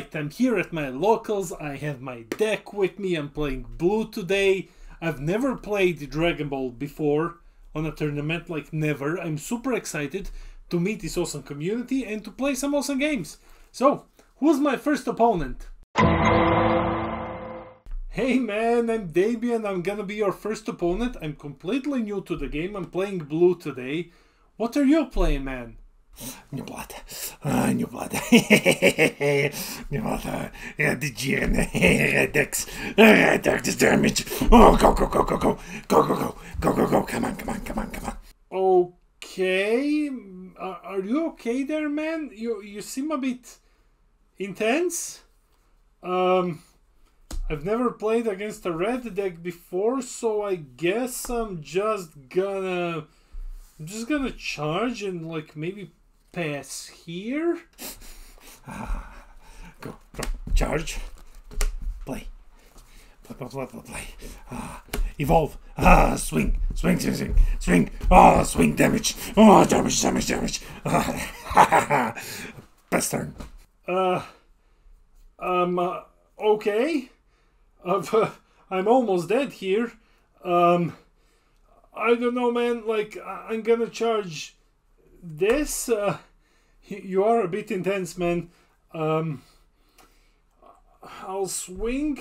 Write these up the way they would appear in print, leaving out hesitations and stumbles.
Alright, I'm here at my locals, I have my deck with me, I'm playing blue today. I've never played Dragon Ball before on a tournament, like never. I'm super excited to meet this awesome community and to play some awesome games. So, who's my first opponent? Hey man, I'm Demian, I'm gonna be your first opponent. I'm completely new to the game, I'm playing blue today. What are you playing, man? New blood. The GN. Dex. Dex damage. Oh, go. Come on. Okay. Are you okay there, man? You seem a bit intense. I've never played against a red deck before, so I guess I'm just gonna charge and like maybe pass here. Go, charge, play. Evolve. Swing. Oh, swing damage. Oh, damage. Best turn. Okay. I'm almost dead here. I don't know, man. Like I'm gonna charge this. You are a bit intense, man. I'll swing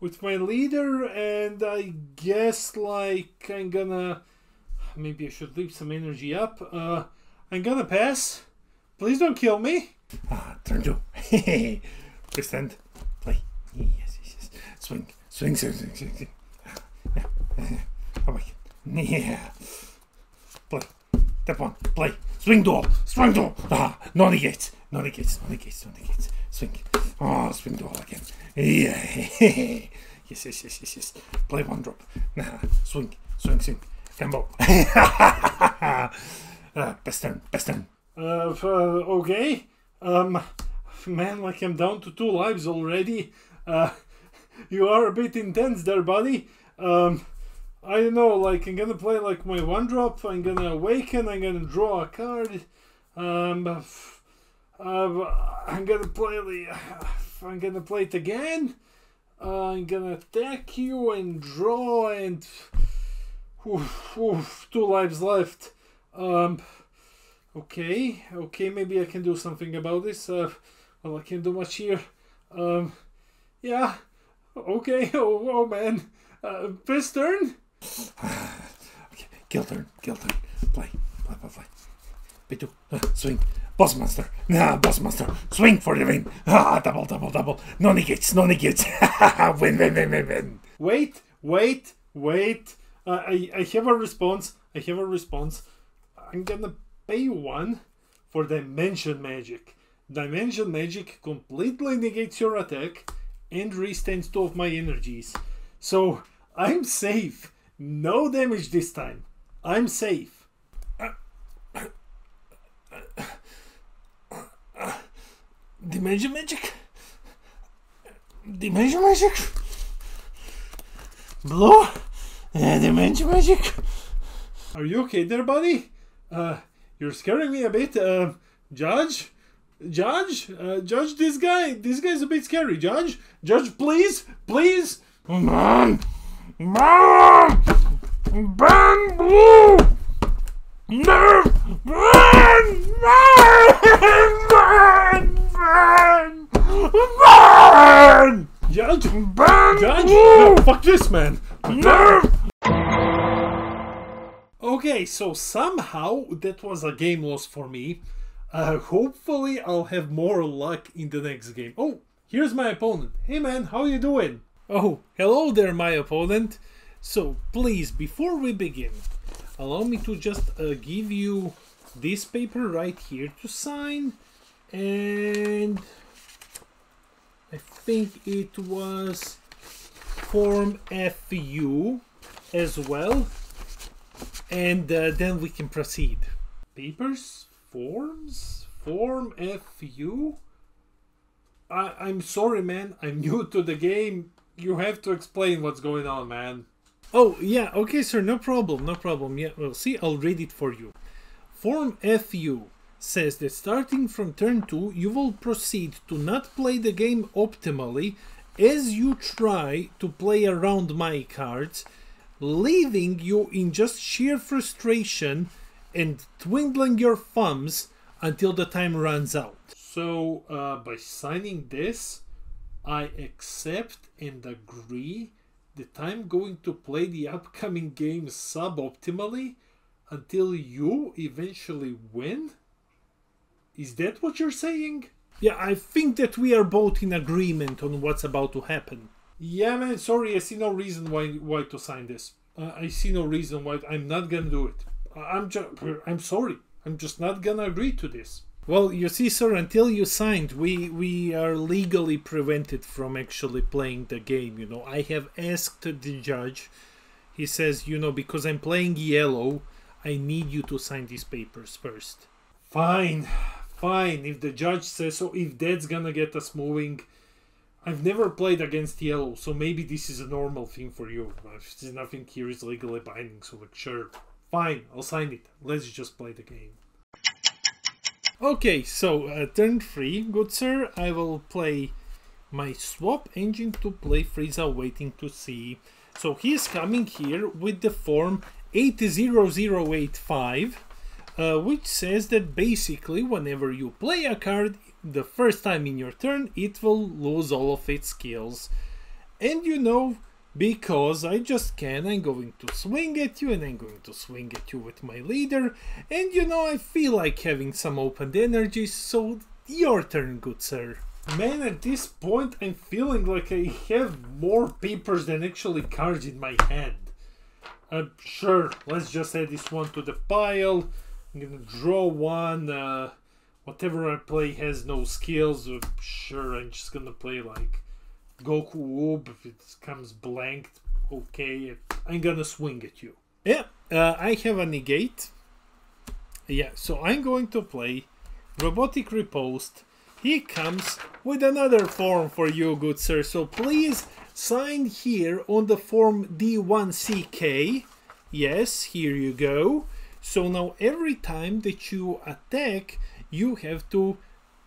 with my leader, and I guess like I'm gonna, maybe I should leave some energy up. I'm gonna pass. Please don't kill me. Turn two. Pretend. Play. Yes. Swing. Oh my God. Yeah. Play. Tap one. Play. Swing duel. Ah, no negates. Swing. Oh, swing duel again. Yeah. Yes. Play one drop. Nah. Swing. Combo. Best turn. Okay. Man, like I'm down to 2 lives already. You are a bit intense there, buddy. I don't know, like, I'm gonna play, like, my one drop, I'm gonna awaken, I'm gonna draw a card, I'm gonna play it again, I'm gonna attack you and draw, and, 2 lives left, okay, maybe I can do something about this, well, I can't do much here, yeah, okay, oh man, first turn? Okay, kill turn. Play. B2. Swing. Boss monster. Swing for the win. Double. No negates. Win. Wait. I have a response. I'm gonna pay 1 for Dimension Magic. Dimension Magic completely negates your attack and restores 2 of my energies. So, I'm safe. No damage this time. I'm safe. Dimension Magic? Blue? Dimension Magic? Are you okay there, buddy? You're scaring me a bit. Judge this guy. This guy's a bit scary. Judge, please. Man! Ban blue! No! Ban! Judge! Ban! Judge! No, fuck this, man! No! Okay, so somehow that was a game loss for me. Hopefully I'll have more luck in the next game. Oh, here's my opponent. Hey man, how you doing? Oh, hello there, my opponent. So, please, before we begin, allow me to just give you this paper right here to sign. And I think it was Form FU as well. And then we can proceed. Papers? Forms? Form FU? I'm sorry, man. I'm new to the game. You have to explain what's going on, man. Oh, yeah, okay, sir, no problem. Yeah, well, see, I'll read it for you. Form FU says that starting from turn 2 you will proceed to not play the game optimally as you try to play around my cards, leaving you in just sheer frustration and twiddling your thumbs until the time runs out. So by signing this, I accept and agree that I'm going to play the upcoming game suboptimally until you eventually win? Is that what you're saying? Yeah, I think that we are both in agreement on what's about to happen. Yeah, man, sorry, I see no reason why to sign this. I see no reason why. I'm not gonna do it. I'm sorry. I'm just not gonna agree to this. Well, you see, sir, until you signed, we are legally prevented from actually playing the game, you know. I have asked the judge. He says, you know, because I'm playing yellow, I need you to sign these papers first. Fine. Fine. If the judge says so, if that's gonna get us moving. I've never played against yellow, so maybe this is a normal thing for you. There's nothing here is legally binding, so like, sure. Fine, I'll sign it. Let's just play the game. Okay, so turn 3, good sir, I will play my swap engine to play Frieza, waiting to see. So he is coming here with the form 80085, which says that basically whenever you play a card the first time in your turn, it will lose all of its skills. And you know, because I just can, I'm going to swing at you, and I'm going to swing at you with my leader. And you know, I feel like having some open energy, so your turn, good sir. Man, at this point, I'm feeling like I have more papers than actually cards in my hand. Sure, let's just add this one to the pile. I'm gonna draw one. Whatever I play has no skills. Sure, I'm just gonna play like Goku Uub. If it comes blanked, okay, I'm gonna swing at you. Yeah, I have a negate. Yeah, so I'm going to play Robotic Riposte. He comes with another form for you, good sir. So please sign here on the form D1CK. Yes, here you go. So now every time that you attack, you have to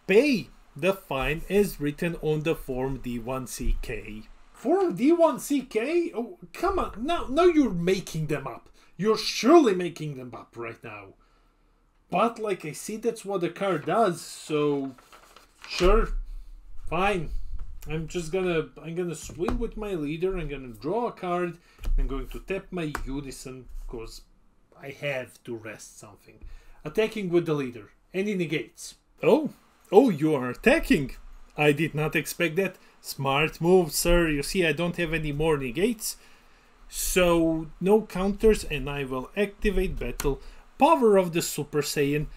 pay the fine as written on the form D1CK. Form D1CK? Oh, come on. Now you're making them up. You're surely making them up right now. But like I see, that's what the card does. So sure, fine. I'm gonna swing with my leader. I'm gonna draw a card. I'm going to tap my unison because I have to rest something. Attacking with the leader. And he negates. Oh, you are attacking. I did not expect that. Smart move, sir. You see, I don't have any more negates. So, no counters, and I will activate Battle Power of the Super Saiyan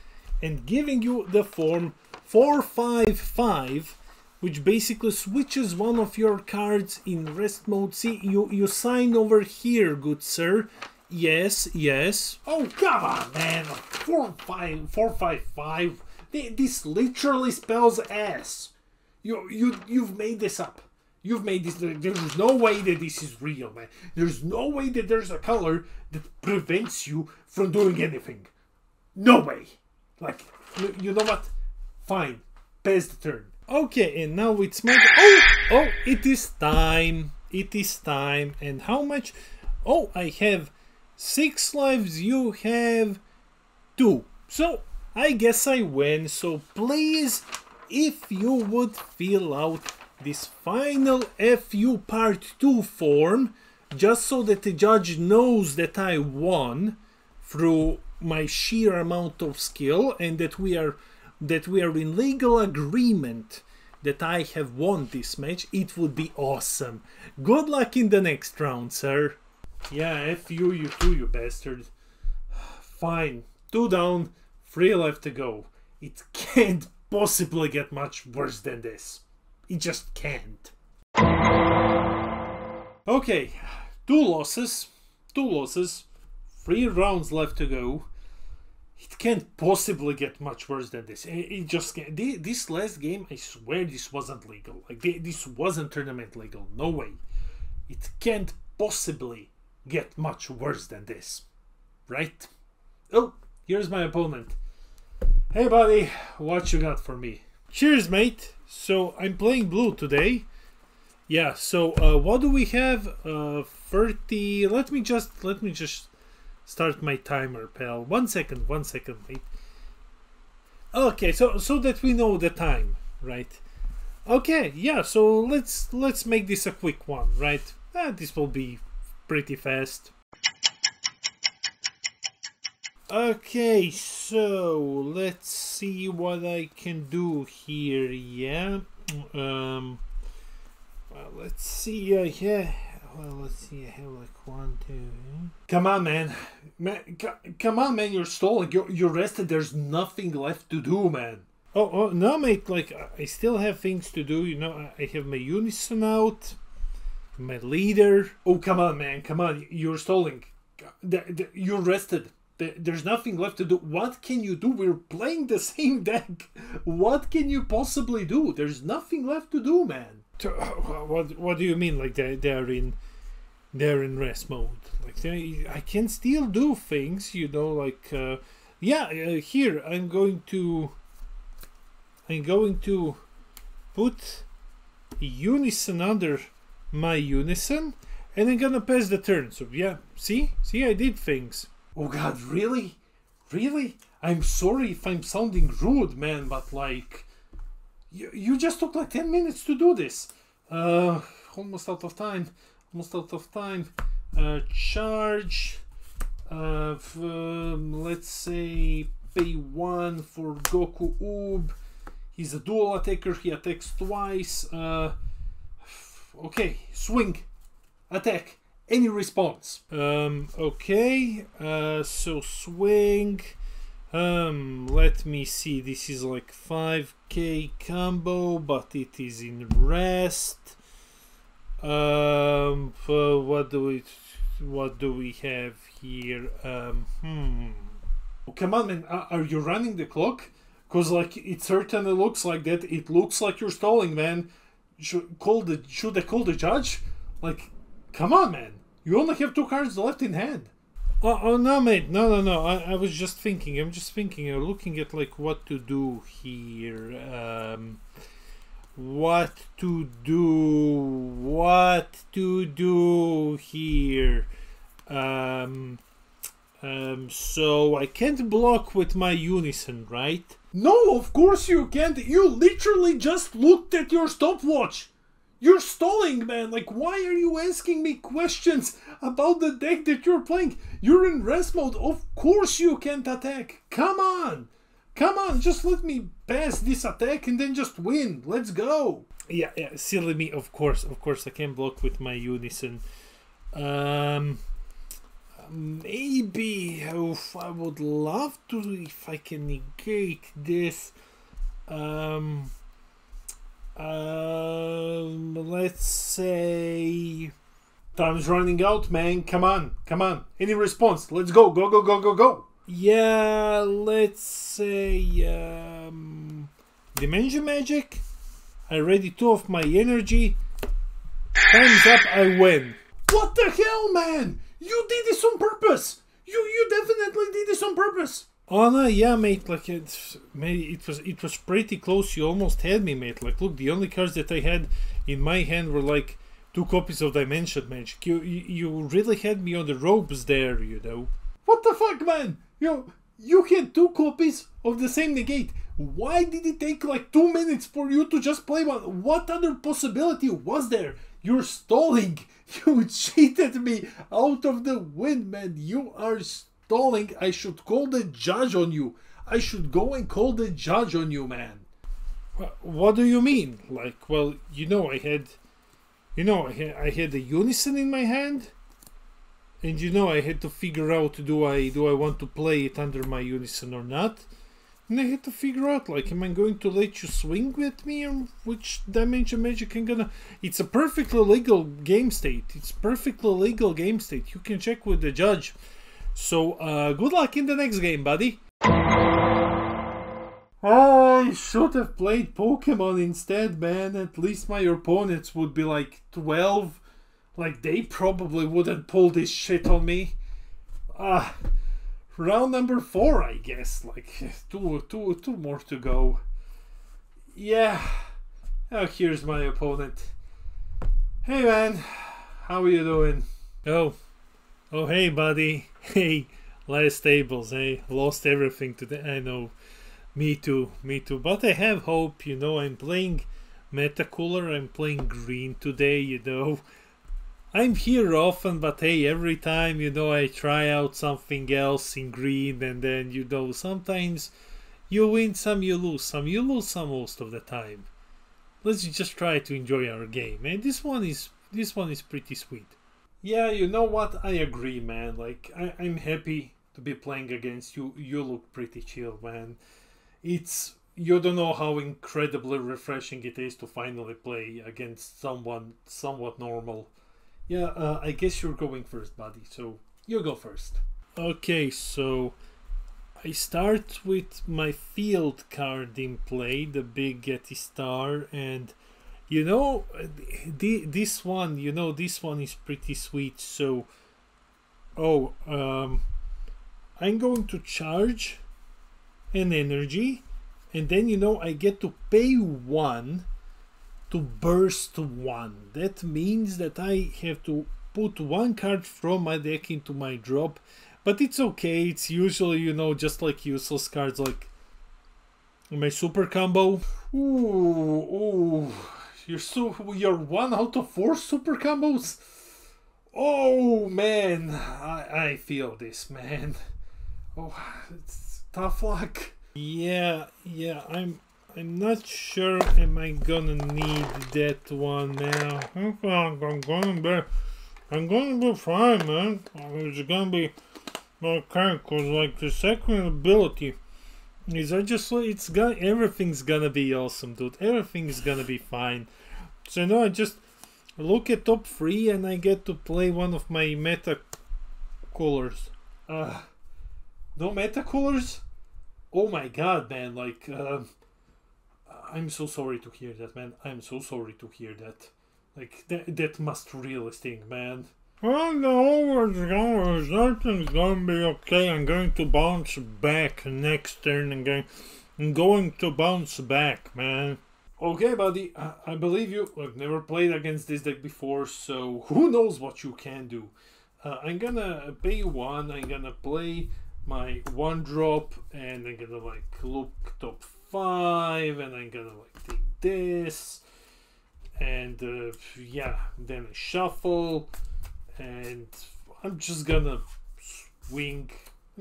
and giving you the form 455, which basically switches one of your cards in rest mode. See, you sign over here, good sir. Yes, yes. Oh, come on, man. 455. This literally spells ass. You've made this up. You've made this. There's no way that this is real, man. There's no way that there's a color that prevents you from doing anything. No way. Like, you know what? Fine. Pass the turn. Okay, and now it's my... Oh, it is time. It is time. And how much? Oh, I have 6 lives. You have 2. So... I guess I win, so please, if you would fill out this final FU Part 2 form, just so that the judge knows that I won through my sheer amount of skill and that we are in legal agreement that I have won this match, it would be awesome. Good luck in the next round, sir. Yeah, FU you too, you bastard. Fine, 2 down. 3 left to go. It can't possibly get much worse than this. It just can't. Okay, 2 losses, 3 rounds left to go. It can't possibly get much worse than this. It just can't. This last game, I swear this wasn't legal. Like, this wasn't tournament legal. No way. It can't possibly get much worse than this. Right? Oh, here's my opponent. Hey buddy, what you got for me? Cheers mate! So I'm playing blue today. Yeah, so what do we have? 30... Let me just start my timer, pal. One second, mate. Okay, so that we know the time, right? Okay, yeah, so let's make this a quick one, right? This will be pretty fast. Okay, so let's see what I can do here. Yeah, well, let's see. Yeah, well, let's see. I have like 1, 2. Come on, man! Come on, man! You're stalling. You're rested. There's nothing left to do, man. Oh no, mate! Like I still have things to do. You know, I have my unison out, my leader. Oh, come on, man! Come on! You're stalling. You're rested. There's nothing left to do. What can you do? We're playing the same deck. What can you possibly do? There's nothing left to do, man. What do you mean? Like they're in rest mode. Like I can still do things, you know. Like here I'm going to put unison under my unison, and I'm gonna pass the turn. So yeah, see, I did things. Oh god, really? Really? I'm sorry if I'm sounding rude, man, but like... You just took like 10 minutes to do this. Almost out of time. Charge. Let's say pay 1 for Goku Uub. He's a dual attacker, he attacks twice. Okay, swing. Attack. Any response? Okay, so swing, let me see, this is like 5k combo, but it is in rest. What do we have here? Oh, come on man, are you running the clock? Cause like it certainly looks like that. It looks like you're stalling, man. Should I call the judge? Like, come on man. You only have 2 cards left in hand. Oh no mate, no. I was just thinking. I'm looking at like what to do here. What to do here. So I can't block with my unison, right? No, of course you can't. You literally just looked at your stopwatch. You're stalling, man! Like, why are you asking me questions about the deck that you're playing? You're in rest mode, of course you can't attack! Come on! Come on, just let me pass this attack and then just win! Let's go! Yeah, silly me, of course, I can block with my unison. Maybe, I would love to if I can negate this. Let's say time's running out, man. Come on. Any response? Let's go. Yeah, let's say Dimension Magic. I ready 2 of my energy. Time's up, I win. What the hell, man? You did this on purpose. You definitely did this on purpose. Oh no, yeah, mate. Like, it was pretty close. You almost had me, mate. Like, look, the only cards that I had in my hand were like 2 copies of Dimension Magic. You really had me on the ropes there, you know. What the fuck, man? You had 2 copies of the same negate. Why did it take like 2 minutes for you to just play one? What other possibility was there? You're stalling. You cheated me out of the win, man. You are. Stalling, I should call the judge on you. I should go and call the judge on you, man. What do you mean? Like, well, you know, I had a unison in my hand, and you know, I had to figure out do I want to play it under my unison or not, and I had to figure out like, am I going to let you swing with me, or which Dimension Magic I'm gonna? It's a perfectly legal game state. You can check with the judge. So, good luck in the next game, buddy. I should have played Pokemon instead, man. At least my opponents would be like 12. Like, they probably wouldn't pull this shit on me. round number 4, I guess. Like two more to go. Yeah. Oh, here's my opponent. Hey man, how are you doing? Oh hey buddy. Hey, last tables, I lost everything today. I know. Me too. But I have hope, you know. I'm playing Metacooler, I'm playing green today, you know. I'm here often, but hey, every time, you know, I try out something else in green, and then, you know, sometimes you win some, you lose some. You lose some most of the time. Let's just try to enjoy our game. And this one is pretty sweet. Yeah, you know what? I agree, man. Like, I'm happy to be playing against you. You look pretty chill, man. You don't know how incredibly refreshing it is to finally play against someone somewhat normal. Yeah, I guess you're going first, buddy, so you go first. Okay, so I start with my field card in play, the big Getty Star, and you know, this one is pretty sweet, so... I'm going to charge an energy, and then, you know, I get to pay 1 to burst 1. That means that I have to put 1 card from my deck into my drop, but it's okay. It's usually, you know, just like useless cards, like my super combo. Ooh, you're 1 out of 4 super combos. Oh man, I feel this, man. Oh, it's tough luck. Yeah, I'm not sure am I gonna need that one now. I'm gonna be fine, man. It's gonna be okay, cause like the second ability is everything's gonna be awesome, dude. Everything's gonna be fine. So now I just look at top 3 and I get to play one of my Metacoolers. No Metacoolers? Oh my god, man, like I'm so sorry to hear that, man. I'm so sorry to hear that. Like, that must really sting, man. Well, no, it's gonna be okay. I'm going to bounce back next turn again. I'm going to bounce back, man. Okay, buddy, I believe you. I've never played against this deck before, so who knows what you can do. I'm gonna pay 1, I'm gonna play my 1-drop, and I'm gonna, like, look top 5, and I'm gonna like take this, and yeah, then I shuffle, and I'm just gonna swing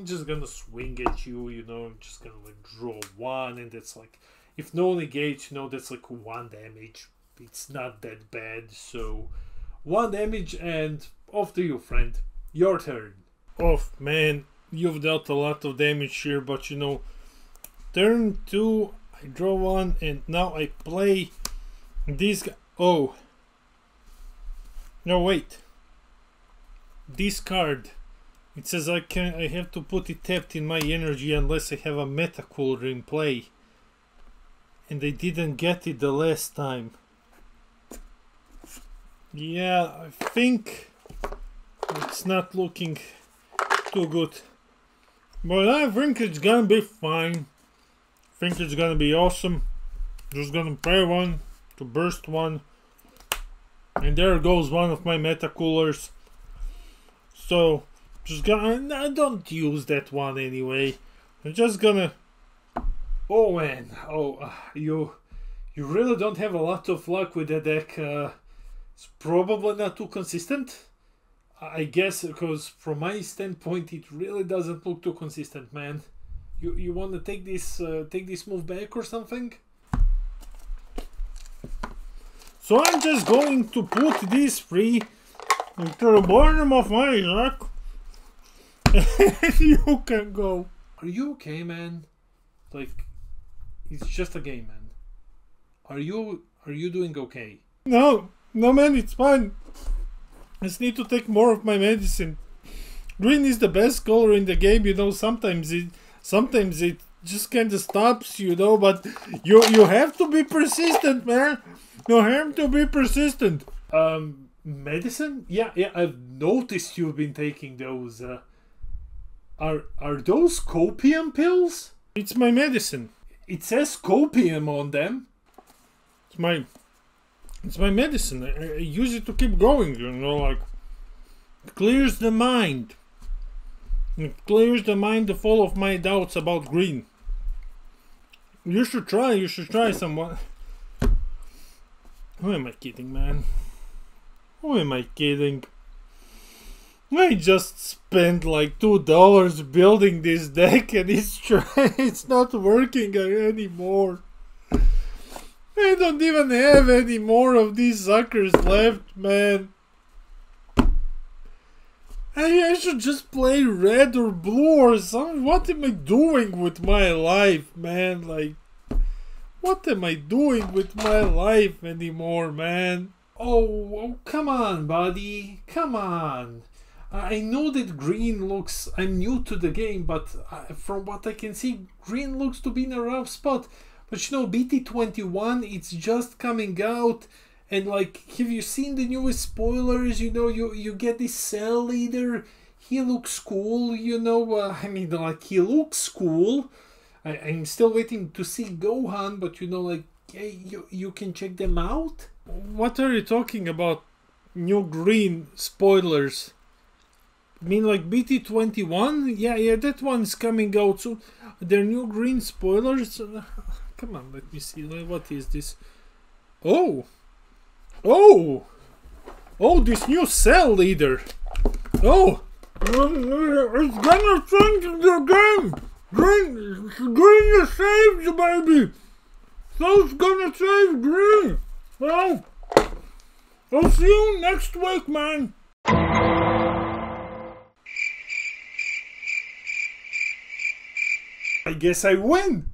at you, you know. I'm just gonna like draw 1, and that's like, if no negate, you know, that's like 1 damage. It's not that bad, so 1 damage, and off to you, friend. Your turn. Oh man, you've dealt a lot of damage here, but you know, turn 2, I draw 1, and now I play this guy. Oh. No, wait. This card. It says I have to put it tapped in my energy unless I have a Metacooler in play. And I didn't get it the last time. Yeah, I think it's not looking too good. But I think it's gonna be fine. Think it's gonna be awesome. Just gonna pay 1 to burst 1, and there goes one of my Metacoolers. So just gonna, I don't use that one anyway. I'm just gonna. Oh man, you really don't have a lot of luck with the deck. It's probably not too consistent. I guess because from my standpoint, it really doesn't look too consistent, man. You want to take this move back or something? So I'm just going to put these 3 into the bottom of my rack. You can go. Are you okay, man? Like, it's just a game, man. Are you doing okay? No, man, it's fine. I just need to take more of my medicine. Green is the best color in the game, you know. Sometimes it just kind of stops, you know, but you have to be persistent, man. You have to be persistent. Medicine? Yeah, I've noticed you've been taking those. Are those copium pills? It's my medicine. It says copium on them. It's my medicine. I use it to keep going, you know, like, it clears the mind. It clears the mind of all of my doubts about green. You should try someone. Who am I kidding, man? Who am I kidding? I just spent like $2 building this deck and it's not working anymore. I don't even have any more of these suckers left, man. I should just play red or blue or something. What am I doing with my life, man? Like, what am I doing with my life anymore, man? Oh, come on, buddy. Come on. I know that green looks... I'm new to the game, but from what I can see, green looks to be in a rough spot. But you know, BT21, it's just coming out. And like, have you seen the newest spoilers? You know, you get this Cell Leader. He looks cool, you know. I mean, like, he looks cool. I'm still waiting to see Gohan, but you know, like, hey, you can check them out. What are you talking about? New green spoilers. I mean, like, BT21? Yeah, that one's coming out soon. Their new green spoilers? Come on, let me see. What is this? Oh! Oh! Oh, this new Cell Leader! Oh! It's gonna change the game! Green is saved, baby! Soul's gonna save green! Well, I'll see you next week, man! I guess I win!